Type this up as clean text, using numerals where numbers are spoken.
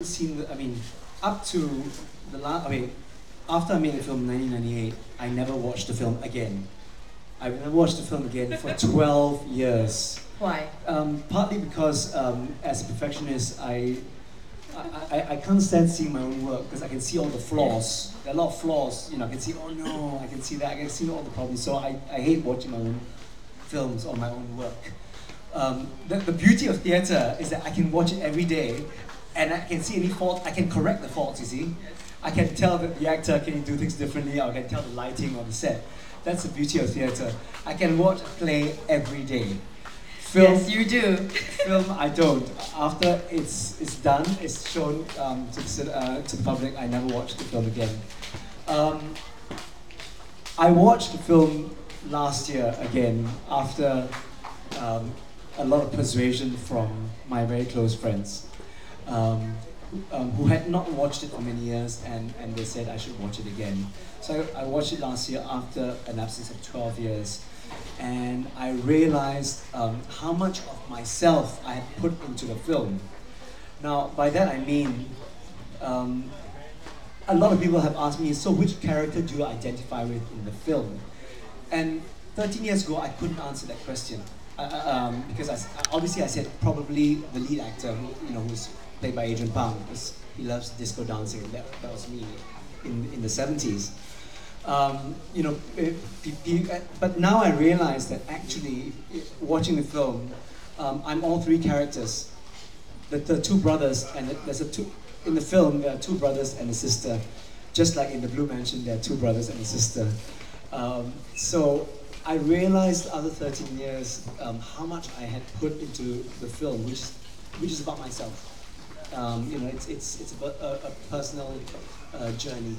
Seen, I mean, up to the last, I mean, after I made the film in 1998, I never watched the film again. I never watched the film again for 12 years. Why? Partly because as a perfectionist, I can't stand seeing my own work because I can see all the flaws. There are a lot of flaws, you know, I can see, oh no, I can see that, I can see all the problems. So I hate watching my own films or my own work. The beauty of theatre is that I can watch it every day and I can see any fault, I can correct the faults, you see. I can tell the actor, can you do things differently, or I can tell the lighting on the set. That's the beauty of theatre. I can watch a play every day. Film, yes, you do. Film, I don't. After it's done, it's shown to the public, I never watched the film again. I watched the film last year again, after a lot of persuasion from my very close friends. Who had not watched it for many years, and they said I should watch it again. So I watched it last year after an absence of 12 years, and I realized how much of myself I had put into the film. Now, by that I mean, a lot of people have asked me, so which character do you identify with in the film? And 13 years ago, I couldn't answer that question. Because obviously I said probably the lead actor, who's played by Adrian Pang, because he loves disco dancing, and that was me in the 70s. But now I realize that actually, watching the film, I'm all three characters. The two brothers, and in the film there are two brothers and a sister. Just like in the Blue Mansion, there are two brothers and a sister. So I realized after 13 years how much I had put into the film, which is about myself. It's a personal journey.